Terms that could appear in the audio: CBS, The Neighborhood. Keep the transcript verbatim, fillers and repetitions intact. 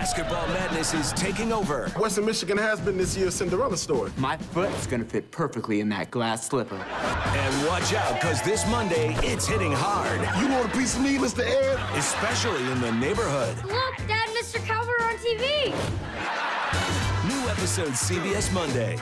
Basketball madness is taking over. Western Michigan has been this year's Cinderella story. My foot's gonna fit perfectly in that glass slipper. And watch out, because this Monday, it's hitting hard. You want a piece of me, Mister Ed? Especially in the neighborhood. Look, Dad, Mister Calvert on T V. New episode, C B S Monday.